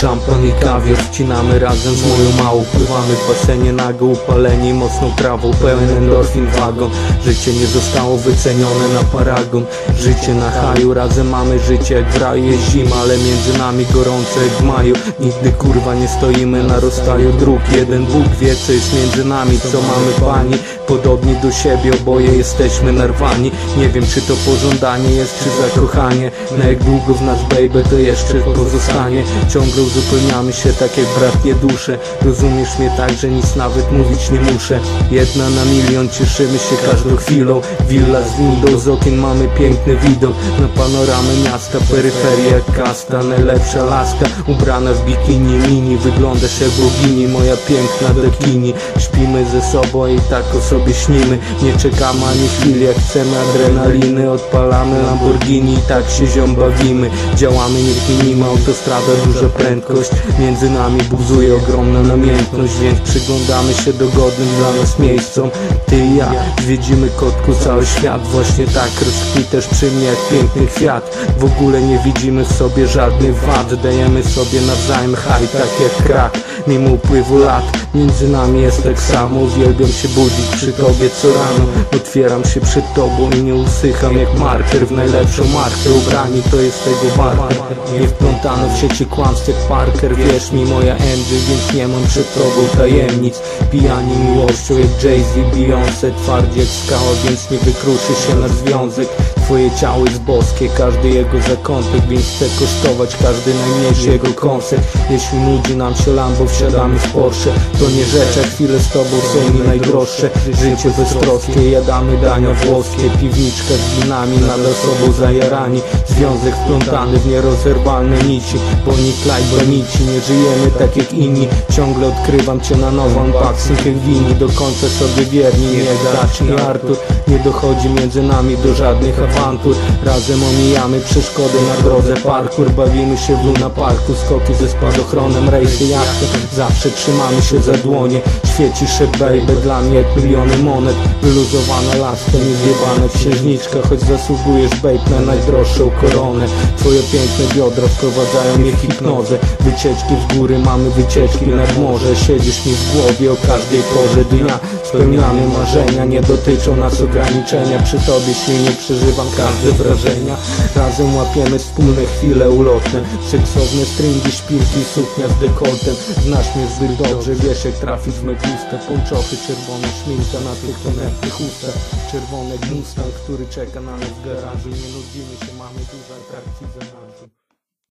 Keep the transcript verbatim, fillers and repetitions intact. Szampan i kawior wcinamy razem z moją małą. Pływamy w basenie nago, upaleni mocną trawą. Pełen endorfin wagon, życie nie zostało wycenione na paragon. Życie na haju, razem mamy życie jak w raju. Jest zima, ale między nami gorąco jak w maju. Nigdy kurwa nie stoimy na rozstaju dróg. Jeden Bóg wie co jest między nami, co mamy pani. Podobni do siebie, oboje jesteśmy narwani. Nie wiem czy to pożądanie jest, czy zakochanie. Na jak długo w nas baby to jeszcze pozostanie. Ciągle uzupełniamy się tak jak bratnie dusze. Rozumiesz mnie tak, że nic nawet mówić nie muszę. Jedna na milion, cieszymy się każdą chwilą. Willa z windą, z okien mamy piękny widok na panoramę miasta, peryferia jak Kasta. Najlepsza laska, ubrana w bikini mini. Wyglądasz jak bogini, moja piękna Dakini. Śpimy ze sobą i tak o sobie śnimy. Nie czekamy ani chwili, jak chcemy adrenaliny. Odpalamy Lamborghini i tak się ziom bawimy. Działamy, nikt nie ma, autostrada, duża prędkość. Między nami buzuje ogromna namiętność, więc przyglądamy się dogodnym dla nas miejscom. Ty i ja zwiedzimy kotku cały świat. Właśnie tak rozkwitasz przy mnie jak piękny kwiat. W ogóle nie widzimy w sobie żadnych wad. Dajemy sobie nawzajem haj tak jak krak. Mimo upływu lat między nami jest tak samo. Uwielbiam się budzić przy tobie co rano. Otwieram się przed tobą i nie usycham jak marker. W najlepszą markę ubrani to jest tego barka. Nie wplątano w sieci kłamstw jak Parker. Wiesz mi moja M J, więc nie mam przed tobą tajemnic. Pijani miłością jak Jay-Z i Beyoncé. Twardzi jak skała, więc nie wykruszy się na związek. Twoje ciało jest boskie, każdy jego zakątek, więc chcę kosztować każdy najmniejszy jego kąsek. Jeśli nudzi nam się Lambo, wsiadamy w Porsche. To nie rzecz, a chwile z tobą są mi najdroższe. Życie beztroskie, jadamy dania włoskie. Piwniczka z winami, nadal sobą zajarani. Związek wplątany w nierozerwalne nici. Bonnie i Clyde, bonici, nie żyjemy tak jak inni. Ciągle odkrywam cię na nowo, unboxing jak Wini. Do końca sobie wierni, nie Dakini i Artur. Nie dochodzi między nami do żadnych awantur. Razem omijamy przeszkody na drodze, parkour. Bawimy się w luna parku, skoki ze spadochronem, rejsy jachty. Zawsze trzymamy się za dłonie. Świeci się baby dla mnie jak miliony monet. Wyluzowana laska, niezjebane księżniczka. Choć zasługujesz babe na najdroższą koronę. Twoje piękne biodra wprowadzają mnie w hipnozę. Wycieczki z góry, mamy wycieczki nad morze. Siedzisz mi w głowie o każdej porze dnia. Spełniamy marzenia, nie dotyczą nas ograniczenia. Przy tobie silnie przeżywam każde wrażenia. Razem łapiemy wspólne chwile ulotne. Seksowne stringi, szpilki, suknia z dekoltem. Znasz mnie zbyt dobrze, wiesz jak trafić w megustę. Pończochy czerwone, szminka na tych ponętnych ustach. Czerwony Mustang, który czeka na nas w garażu. Nie nudzimy się, mamy dużo atrakcji za nami.